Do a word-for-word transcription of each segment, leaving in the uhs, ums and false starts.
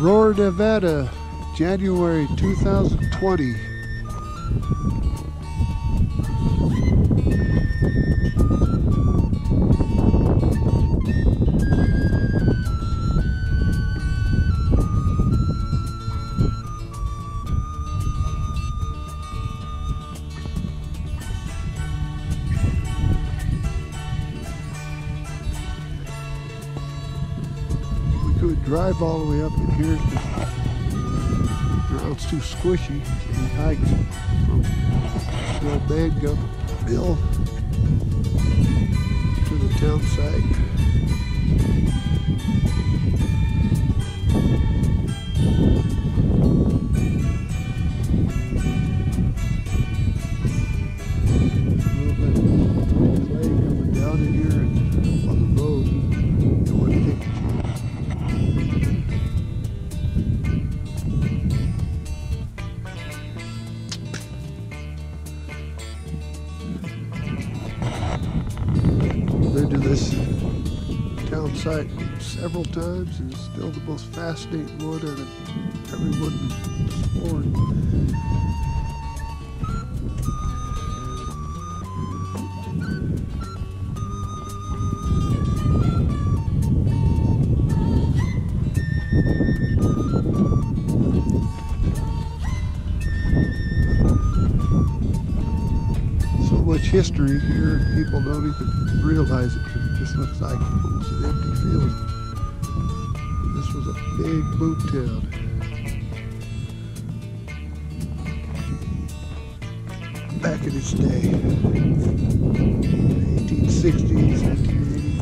Aurora, Nevada, January two thousand twenty. Drive all the way up in here. The ground's too squishy. So we hiked from the Badgum Hill to the town site. A little bit of clay coming down in here and on the road. It wouldn't take site several times, and it's still the most fascinating wood out of every wood explored. So much history here, and people don't even realize it. This looks like it was an empty field. This was a big boot town. Back in its day, in the eighteen sixties, nineteen eighties,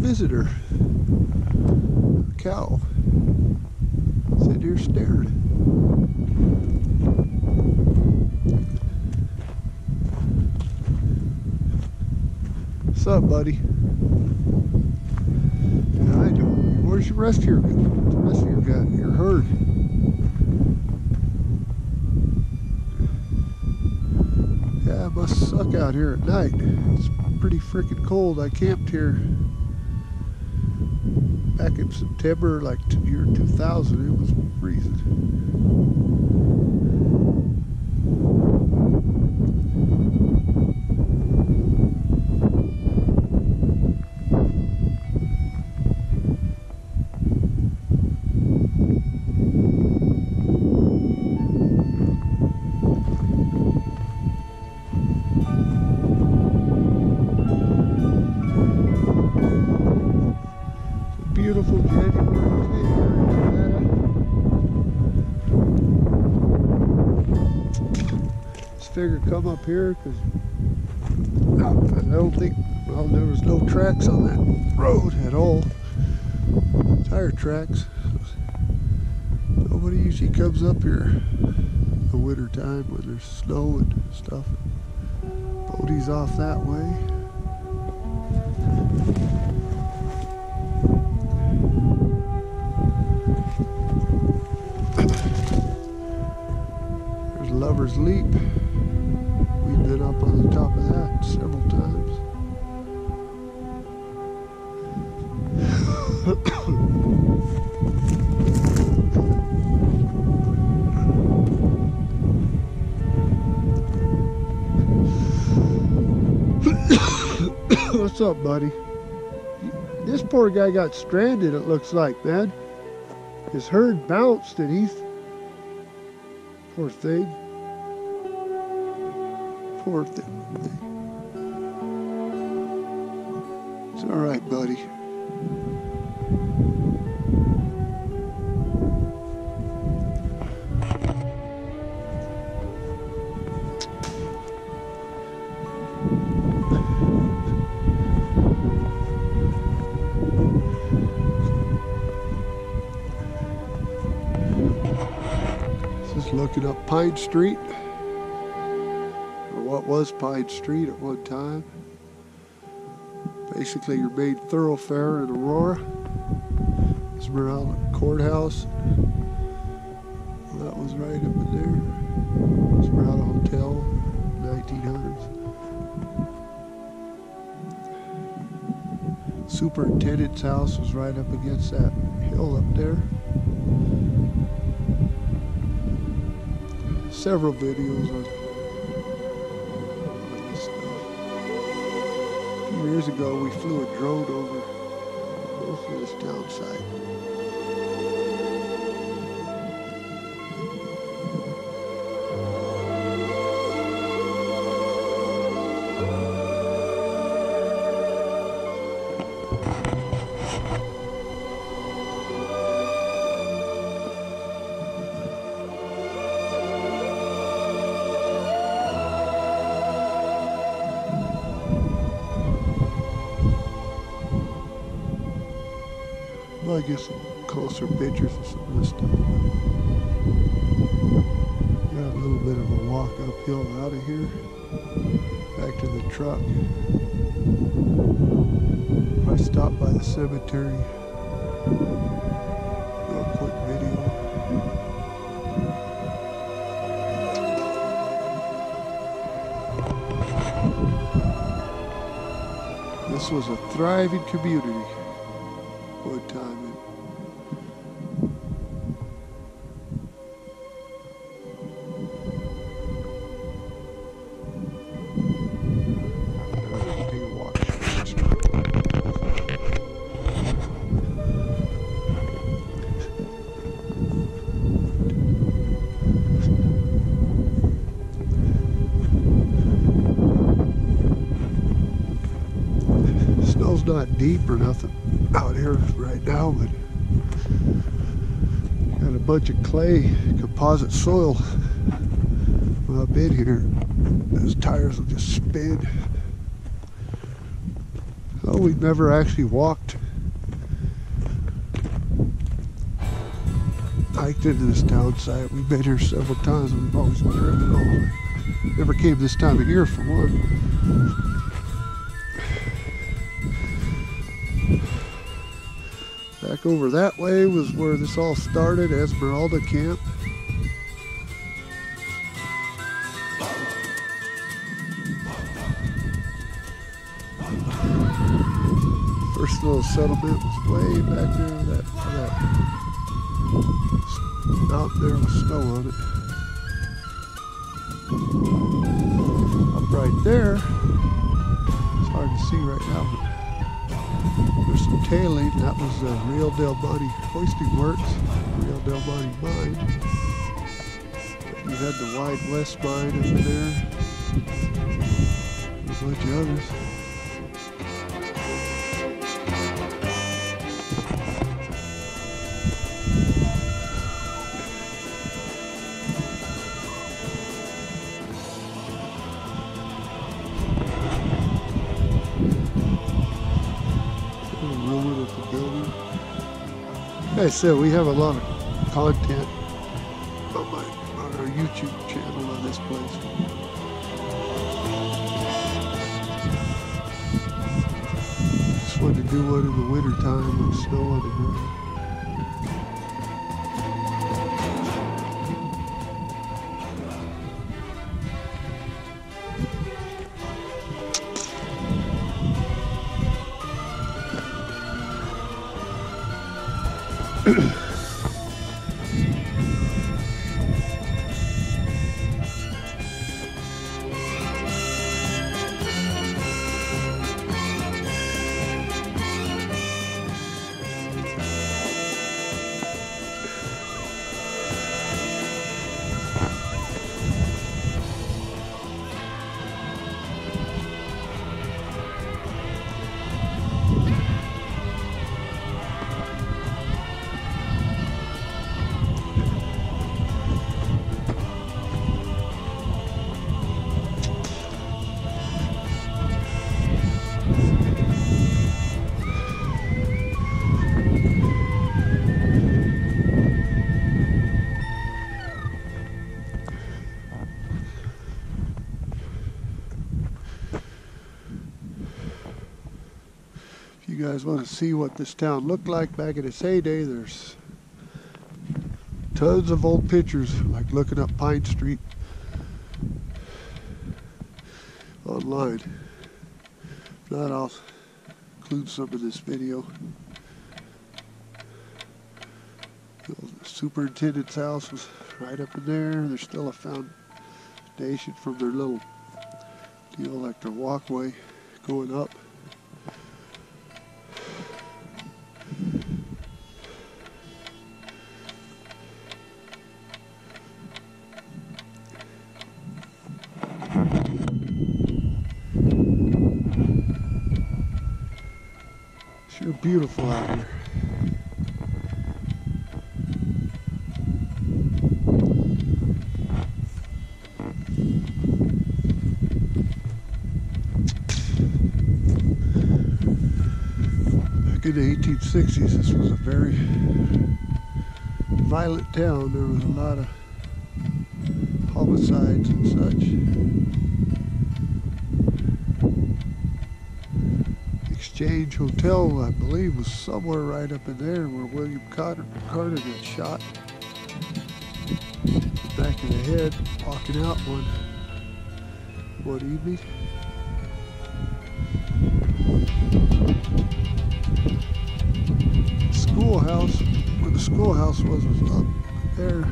visitor, a cow, sat here staring. What's up, buddy? How you doing? Where's your rest of your, the rest of your gun, your herd? Yeah, it must suck out here at night. It's pretty freaking cold. I camped here back in September, like the year two thousand, it was freezing. Figure come up here because I don't think, well, there was no tracks on that road at all. Tire tracks. Nobody usually comes up here in the winter time when there's snow and stuff. Bodie's off that way. There's Lover's Leap. Been up on the top of that several times. What's up, buddy? This poor guy got stranded, it looks like, man. His herd bounced and he... Poor thing. Poor thing. It's all right, buddy. Just looking up Pine Street. What was Pine Street at one time. Basically your main thoroughfare in Aurora. Esmeralda Courthouse, was right up in there. Esmeralda Hotel, nineteen hundreds. Superintendent's house was right up against that hill up there. Several videos on, on this stuff. A few years ago, we flew a drone over close to this town site. I get some closer pictures of some of this stuff. Got a little bit of a walk uphill and out of here, back to the truck. I stopped by the cemetery, real quick video. This was a thriving community. Good timing. Snow's not deep or nothing out here right now, but got a bunch of clay composite soil when I've been here. Those tires will just spin. Oh, we've never actually walked, hiked into this town site. We've been here several times and we've always driven over. Never came this time of year for one. Back over that way was where this all started, Esmeralda Camp. First little settlement was way back there, that, that mountain there with snow on it. Up right there, it's hard to see right now, but there's some tailing. That was the Real Del Buddy Hoisting Works, Real Del Buddy Bide. You had the Wide West Bide over there, a bunch of others. Like I said, we have a lot of content on, my, on our YouTube channel on this place. Just wanted to do one in the winter time with snow on the ground. You guys want to see what this town looked like back in its heyday, there's tons of old pictures, like looking up Pine Street online. If not, I'll include some of this video. The superintendent's house was right up in there. There's still a foundation from their little deal, like their walkway going up. Sure beautiful out here. In the eighteen sixties, this was a very violent town. There was a lot of homicides and such. Exchange Hotel, I believe, was somewhere right up in there where William Carter, Carter got shot. The back of the head, walking out one, one evening. Schoolhouse, where the schoolhouse was, was up there.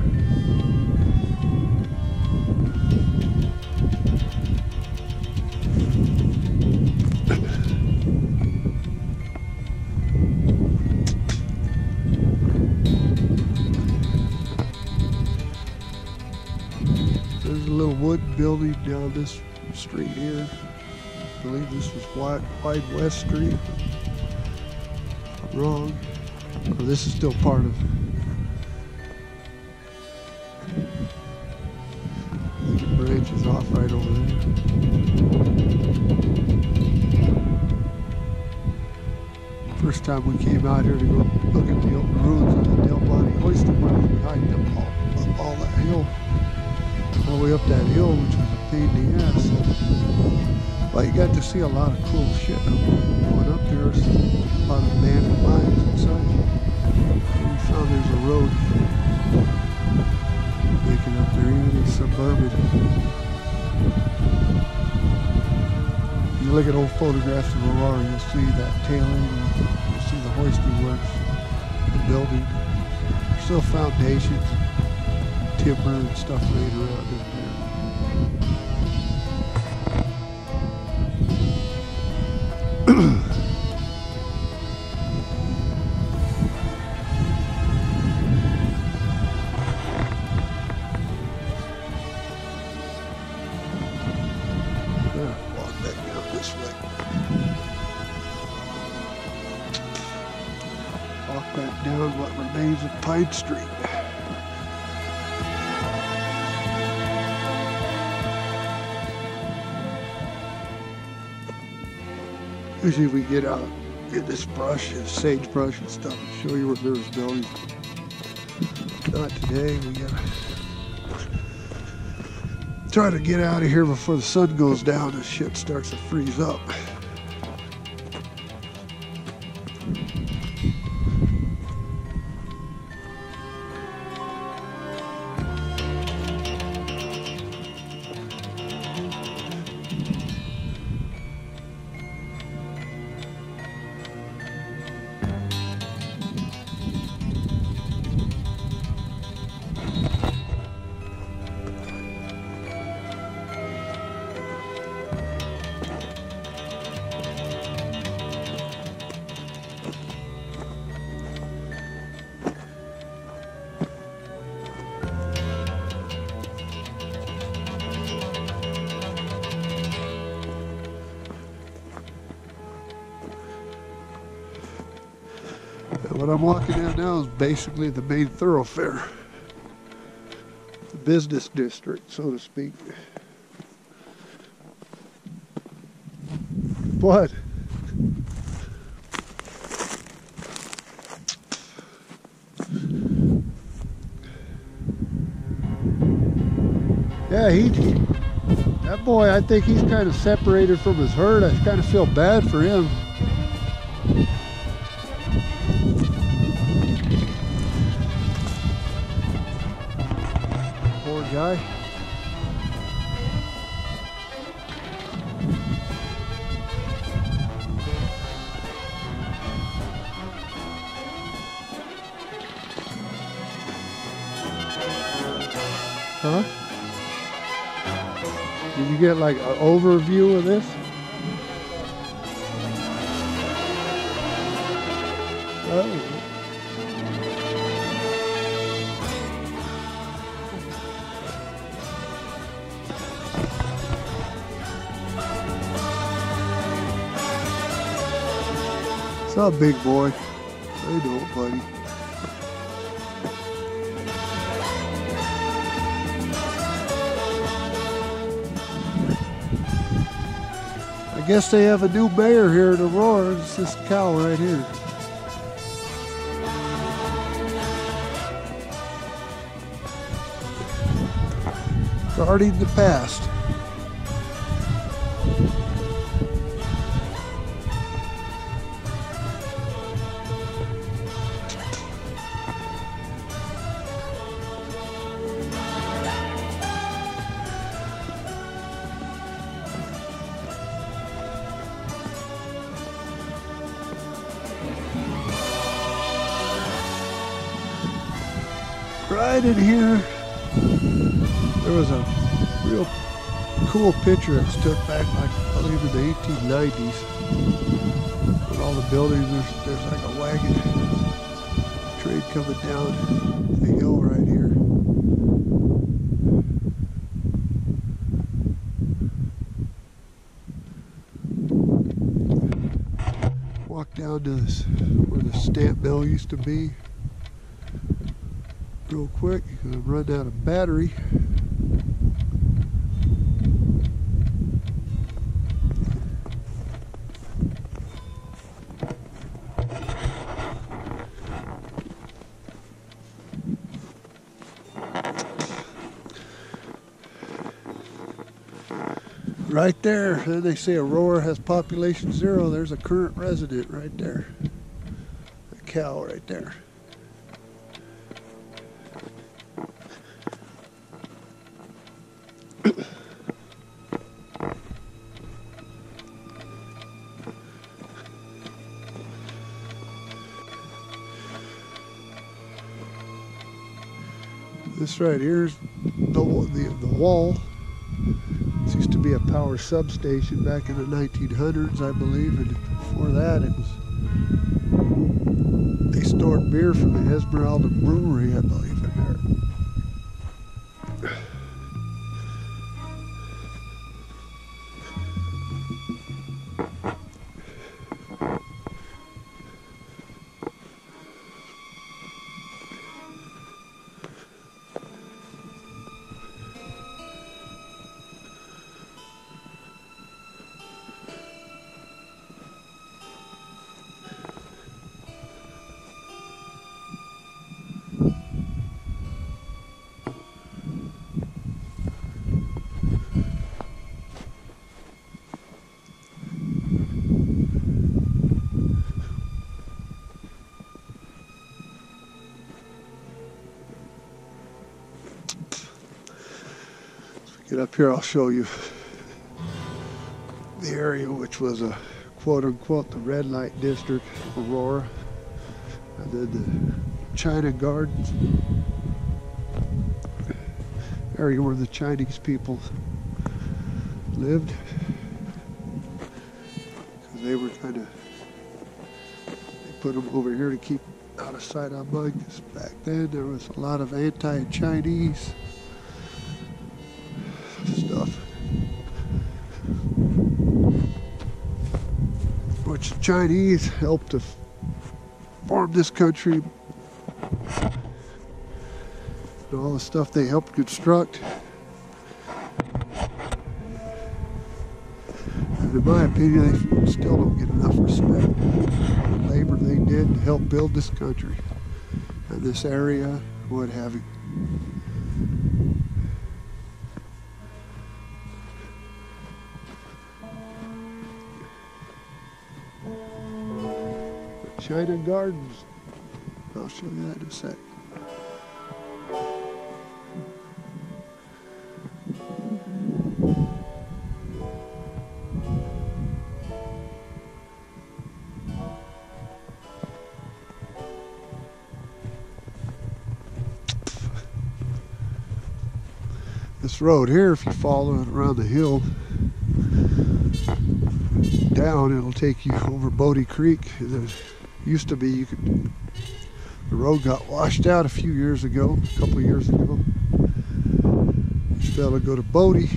There's a little wood building down this street here. I believe this was Wide, Wide West Street. I'm wrong. Well, this is still part of I think it branches off right over there. First time we came out here to go look at the old ruins of the Del Buddy Hoisting Works, behind them all, up all that hill, all the way up that hill, which was a pain in the ass. Well, you got to see a lot of cool shit going up there, a lot of abandoned mines and such. We found there's a road making up there, even in suburban. If you look at old photographs of Aurora, you'll see that tailing, you'll see the hoisting works, the building. There's still foundations, timber and stuff later out in there. Pine Street. Usually we get out, get this brush, this sagebrush and stuff, and show you where there's buildings. Not today. We gotta try to get out of here before the sun goes down and shit starts to freeze up. What I'm walking down now is basically the main thoroughfare, the business district, so to speak. But yeah, he, he that boy, I think he's kind of separated from his herd. I kind of feel bad for him. guy. Huh? Did you get like an overview of this? Oh. What's up, big boy? How you doing, buddy? I guess they have a new bear here in Aurora. It's this cow right here. Guarding the past. Right in here, there was a real cool picture that was took back, like I believe in the eighteen nineties. With all the buildings, there's, there's like a wagon train coming down the hill right here. Walk down to this, where the stamp mill used to be. Real quick, because I've run out of battery. Right there, then they say Aurora has population zero. There's a current resident right there. A cow right there. This right here is the, the, the wall. This used to be a power substation back in the nineteen hundreds, I believe, and before that it was, they stored beer from the Esmeralda Brewery, I believe, in there. Get up here, I'll show you the area which was a quote-unquote the red light district of Aurora, and then the China Gardens area where the Chinese people lived, because they were kind of, they put them over here to keep out of sight of among us. Back then there was a lot of anti-Chinese stuff, which the Chinese helped to farm this country, and all the stuff they helped construct. And in my opinion, they still don't get enough respect for the labor they did to help build this country and this area, what have you. China Gardens. I'll show you that in a sec. This road here, if you follow it around the hill down, it'll take you over Bodie Creek. There used to be, you could, the road got washed out a few years ago, a couple of years ago. This fella go to Bodie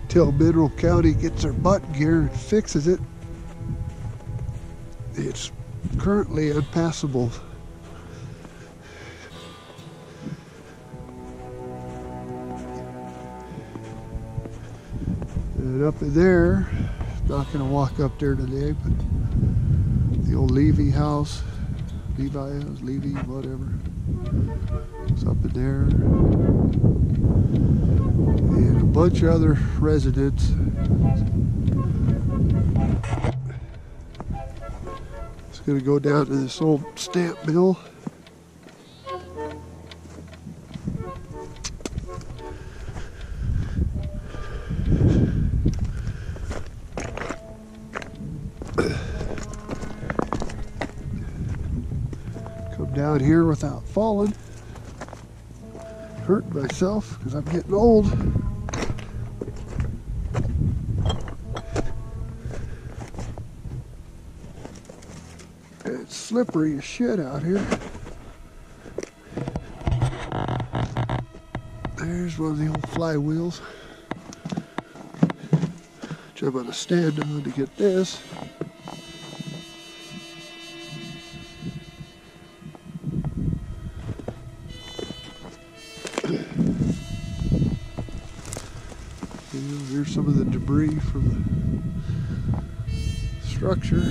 until Mineral County gets their butt gear and fixes it. It's currently unpassable. And up in there, not going to walk up there today, but the old Levy house, Levi house, Levy, whatever, it's up in there. And a bunch of other residents. It's going to go down to this old stamp mill. Down here without falling, hurt myself because I'm getting old. It's slippery as shit out here. There's one of the old flywheels, which I'm gonna stand on to get this. Some of the debris from the structure.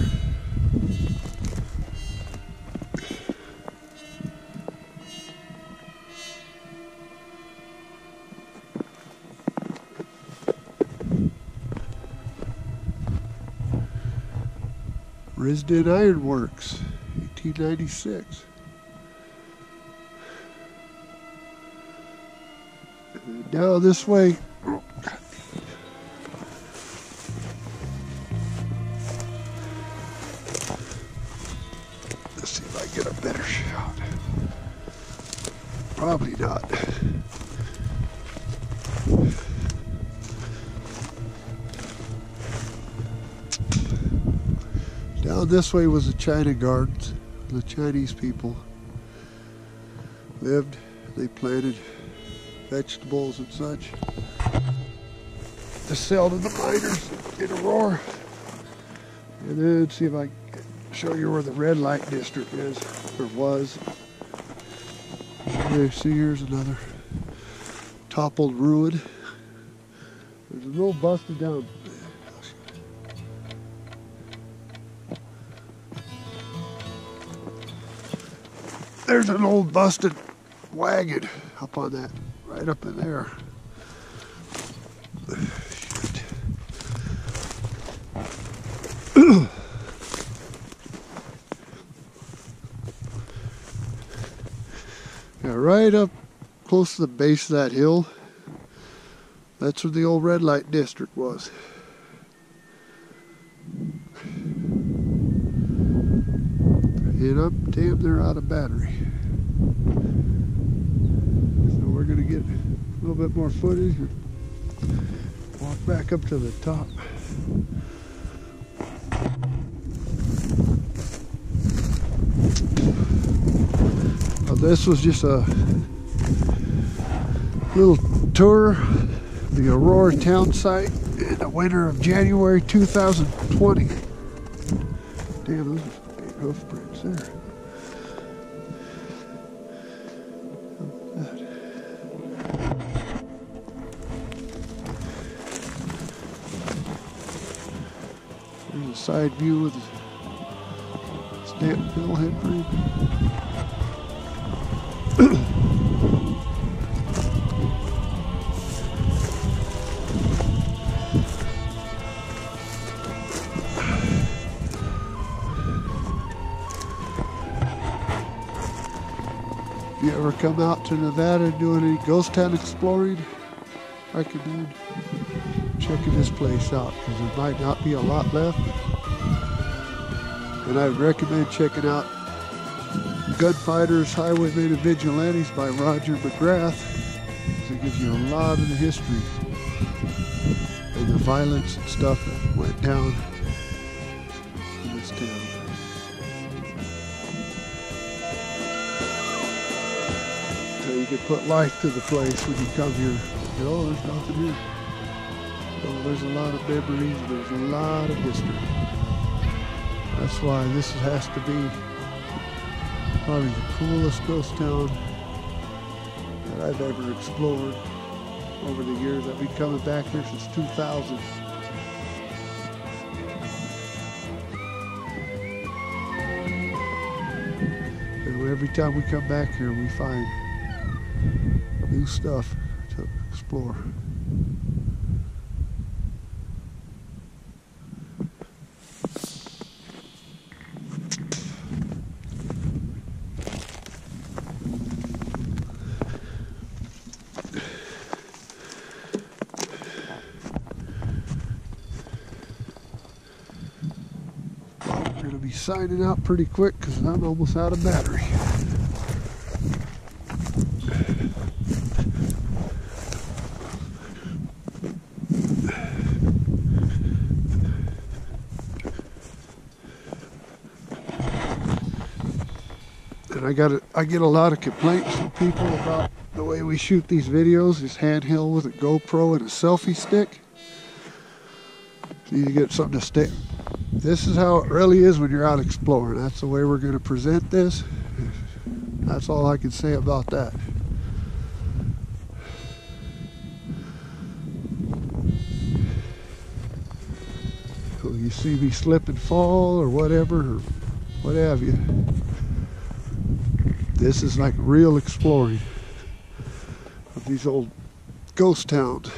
Risdon Ironworks, eighteen ninety-six. And now this way. Probably not. Down this way was the China Gardens. The Chinese people lived. They planted vegetables and such to sell to the miners in Aurora. And then see if I can show you where the red light district is, or was. Okay, see, here's another toppled ruin. There's a little busted down. There's an old busted wagon up on that, right up in there. Shit. Yeah, right up close to the base of that hill, that's where the old red light district was. And I'm damn near out of battery. So we're going to get a little bit more footage and walk back up to the top. This was just a little tour of the Aurora town site in the winter of January two thousand twenty. Damn, those are big hoof prints there. There's a side view of the stamp mill headframe. If you ever come out to Nevada doing any ghost town exploring, I recommend checking this place out because there might not be a lot left. And I would recommend checking out Gunfighters, Highwaymen and Vigilantes by Roger McGrath. gives you a lot of the history of the violence and stuff that went down in this town. So you can put life to the place when you come here. You know, there's nothing here. So there's a lot of memories, there's a lot of history. That's why this has to be probably the coolest ghost town that I've ever explored over the years. I've been coming back here since two thousand. And every time we come back here, we find new stuff to explore. Signing out pretty quick because I'm almost out of battery. And I got I get a lot of complaints from people about the way we shoot these videos is handheld with a GoPro and a selfie stick. So you get something to stay. This is how it really is when you're out exploring. That's the way we're going to present this. That's all I can say about that. So you see me slip and fall or whatever, or what have you. This is like real exploring of these old ghost towns.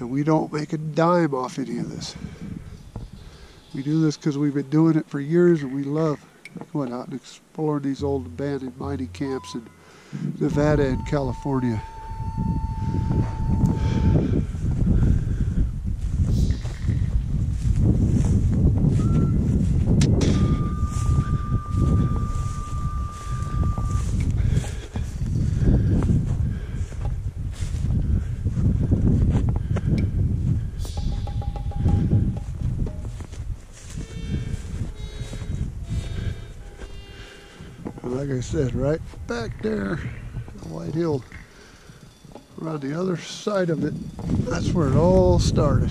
And we don't make a dime off any of this. We do this because we've been doing it for years and we love going out and exploring these old abandoned mining camps in Nevada and California. Like I said, right back there, the White Hill, around the other side of it, that's where it all started.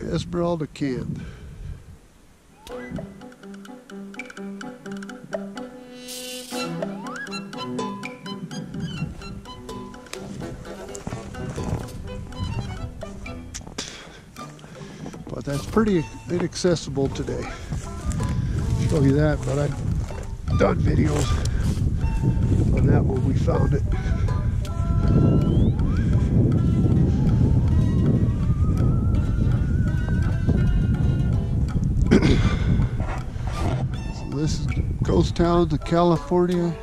Esmeralda Camp. But that's pretty inaccessible today. Show you that, but I've done videos on that when we found it. So this is ghost towns of California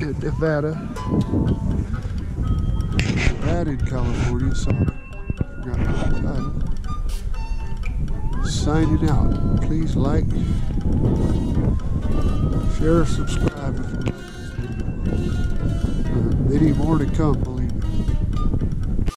and Nevada. That in California, sorry, forgot about that. Signing out. Please like, share, subscribe. Many more to come.